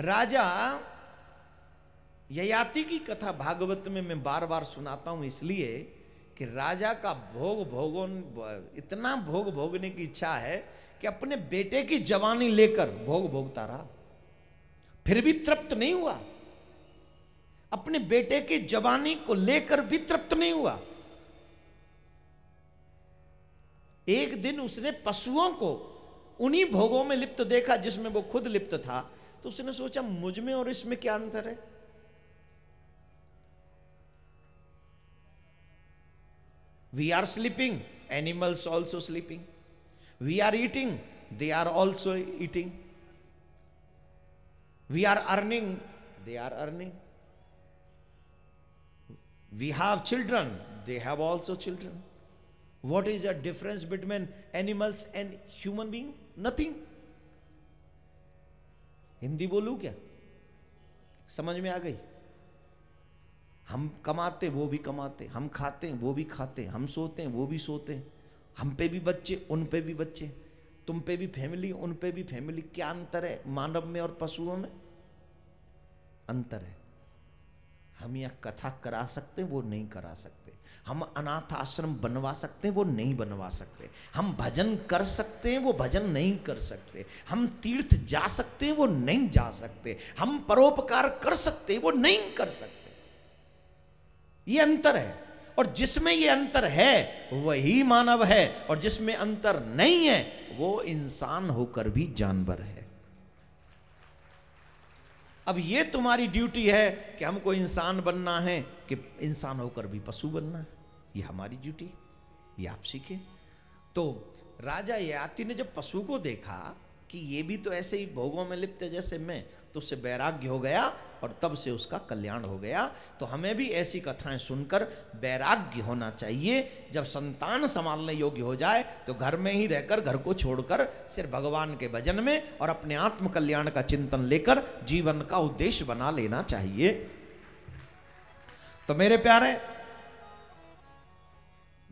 राजा यायाती की कथा भागवत में मैं बार बार सुनाता हूं इसलिए कि राजा का इतना भोग भोगने की इच्छा है कि अपने बेटे की जवानी लेकर भोग भोगता रहा, फिर भी तृप्त नहीं हुआ। अपने बेटे की जवानी को लेकर भी तृप्त नहीं हुआ। एक दिन उसने पशुओं को उन्हीं भोगों में लिप्त देखा जिसमें वो खुद लिप्त था, तो उसने सोचा मुझ में और इसमें क्या अंतर है। We are sleeping, animals also sleeping. We are eating, they are also eating. We are earning, they are earning. We have children, they have also children. What is the difference between animals and human being? Nothing. Hindi बोलूं क्या? समझ में आ गई? हम कमाते वो भी कमाते, हम खाते वो भी खाते, हम सोते हैं वो भी सोते, हम पे भी बच्चे उन पे भी बच्चे, तुम पे भी फैमिली उन पे भी फैमिली। क्या अंतर है मानव में और पशुओं में? अंतर है। हम यह कथा करा सकते हैं, वो नहीं करा सकते। हम अनाथ आश्रम बनवा सकते हैं, वो नहीं बनवा सकते। हम भजन कर सकते हैं, वो भजन नहीं कर सकते। हम तीर्थ जा सकते हैं, वो नहीं जा सकते। हम परोपकार कर सकते हैं, वो नहीं कर सकते। ये अंतर है, और जिसमें ये अंतर है वही मानव है, और जिसमें अंतर नहीं है वो इंसान होकर भी जानवर है। अब ये तुम्हारी ड्यूटी है कि हमको इंसान बनना है कि इंसान होकर भी पशु बनना है, ये हमारी ड्यूटी है, ये आप सीखें। तो राजा यायाती ने जब पशु को देखा कि ये भी तो ऐसे ही भोगों में लिप्त है जैसे मैं, तो उससे वैराग्य हो गया और तब से उसका कल्याण हो गया। तो हमें भी ऐसी कथाएं सुनकर वैराग्य होना चाहिए। जब संतान संभालने योग्य हो जाए तो घर में ही रहकर, घर को छोड़कर, सिर्फ भगवान के भजन में और अपने आत्म कल्याण का चिंतन लेकर जीवन का उद्देश्य बना लेना चाहिए। तो मेरे प्यारे,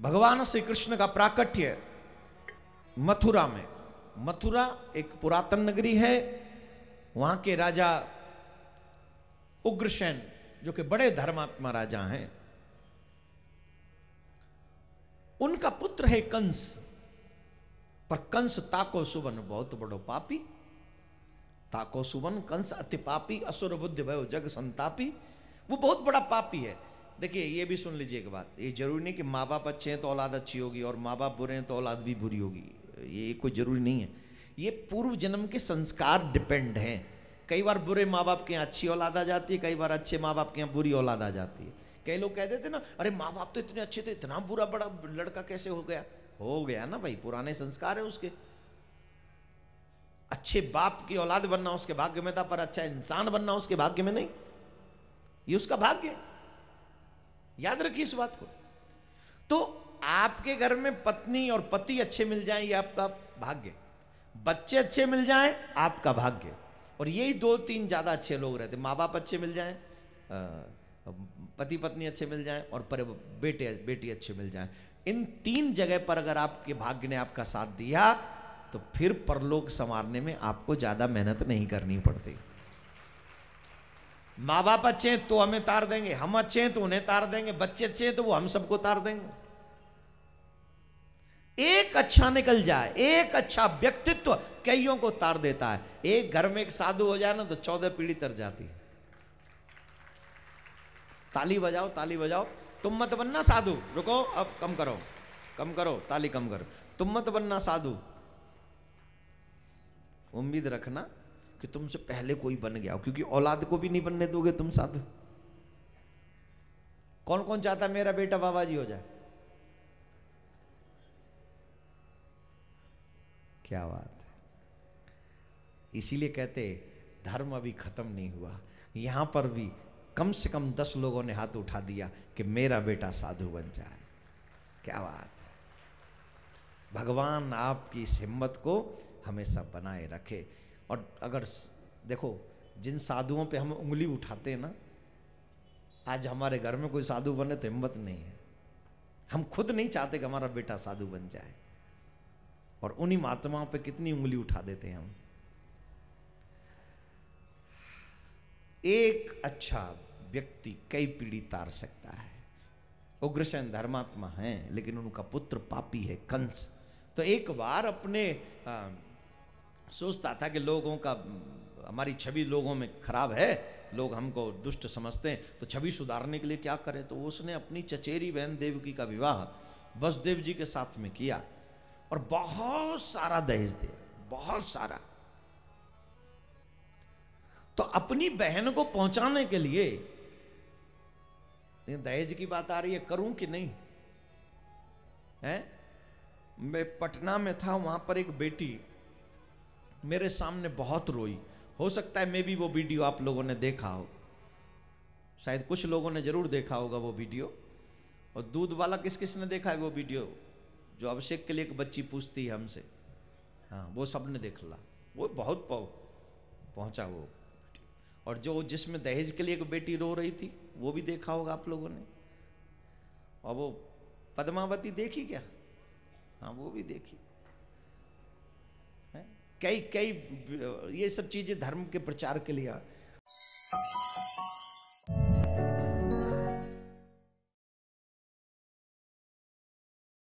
भगवान श्री कृष्ण का प्राकट्य मथुरा में। मथुरा एक पुरातन नगरी है। वहां के राजा उग्रसैन, जो कि बड़े धर्मात्मा राजा हैं, उनका पुत्र है कंस। पर कंस ताको सुवन बहुत बड़ो पापी, ताको सुवन कंस अति पापी, असुर बुद्धि भयो जग संतापी। वो बहुत बड़ा पापी है। देखिए ये भी सुन लीजिए एक बात, ये जरूरी नहीं कि माँ बाप अच्छे हैं तो औलाद अच्छी होगी और माँ बाप बुरे हैं तो औलाद भी बुरी होगी, ये कोई जरूरी नहीं है। ये पूर्व जन्म के संस्कार डिपेंड हैं। कई बार बुरे माँ बाप के यहाँ अच्छी औलाद आ जाती है, कई बार अच्छे माँ बाप के यहाँ बुरी औलाद आ जाती है। कई लोग कह देते ना, अरे माँ बाप तो इतने अच्छे थे, इतना बुरा बड़ा लड़का कैसे हो गया। हो गया ना भाई, पुराने संस्कार है उसके। अच्छे बाप की औलाद बनना उसके भाग्य में था, पर अच्छा इंसान बनना उसके भाग्य में नहीं। ये उसका भाग्य है, याद रखिए इस बात को। तो आपके घर में पत्नी और पति अच्छे मिल जाएं, ये आपका भाग्य। बच्चे अच्छे मिल जाएं, आपका भाग्य। और यही दो तीन ज्यादा अच्छे लोग रहते, माँ बाप अच्छे मिल जाएं, पति पत्नी अच्छे मिल जाएं और बेटे बेटी अच्छे मिल जाएं। इन तीन जगह पर अगर आपके भाग्य ने आपका साथ दिया तो फिर परलोक संवारने में आपको ज्यादा मेहनत नहीं करनी पड़ती। माँ बाप अच्छे हैं तो हमें तार देंगे, हम अच्छे हैं तो उन्हें तार देंगे, बच्चे अच्छे हैं तो वो हम सबको तार देंगे। एक अच्छा निकल जाए, एक अच्छा व्यक्तित्व कईयों को तार देता है। एक घर में एक साधु हो जाए ना तो 14 पीढ़ी तर जाती है। ताली बजाओ, ताली बजाओ। तुम मत बनना साधु, रुको अब कम करो, कम करो, ताली कम करो। तुम मत बनना साधु, उम्मीद रखना कि तुमसे पहले कोई बन गया हो, क्योंकि औलाद को भी नहीं बनने दोगे तुम साधु। कौन कौन चाहता मेरा बेटा बाबा जी हो जाए? क्या बात है। इसीलिए कहते धर्म अभी खत्म नहीं हुआ। यहां पर भी कम से कम 10 लोगों ने हाथ उठा दिया कि मेरा बेटा साधु बन जाए। क्या बात है। भगवान आपकी इस हिम्मत को हमेशा बनाए रखे। और अगर देखो, जिन साधुओं पे हम उंगली उठाते हैं ना, आज हमारे घर में कोई साधु बने तो हिम्मत नहीं है। हम खुद नहीं चाहते कि हमारा बेटा साधु बन जाए, और उन्हीं महात्माओं पे कितनी उंगली उठा देते हैं हम। एक अच्छा व्यक्ति कई पीढ़ी तार सकता है। उग्रसैन धर्मात्मा हैं लेकिन उनका पुत्र पापी है कंस। तो एक बार अपने सोचता था कि लोगों का हमारी छवि लोगों में खराब है, लोग हमको दुष्ट समझते हैं, तो छवि सुधारने के लिए क्या करें। तो उसने अपनी चचेरी बहन देवकी का विवाह वसुदेव जी के साथ में किया और बहुत सारा दहेज दिया, बहुत सारा। तो अपनी बहन को पहुंचाने के लिए, दहेज की बात आ रही है, करूं कि नहीं है। मैं पटना में था, वहां पर एक बेटी मेरे सामने बहुत रोई। हो सकता है मे भी वो वीडियो आप लोगों ने देखा हो, शायद कुछ लोगों ने जरूर देखा होगा वो वीडियो। और दूध वाला किस किस ने देखा है वो वीडियो, जो अभिषेक के लिए एक बच्ची पूछती है हमसे, हाँ वो सब ने देख ला। वो बहुत पहुंचा वो। और जो जिसमें दहेज के लिए एक बेटी रो रही थी वो भी देखा होगा आप लोगों ने। और वो पद्मावती देखी क्या, हाँ वो भी देखी। कई ये सब चीजें धर्म के प्रचार के लिए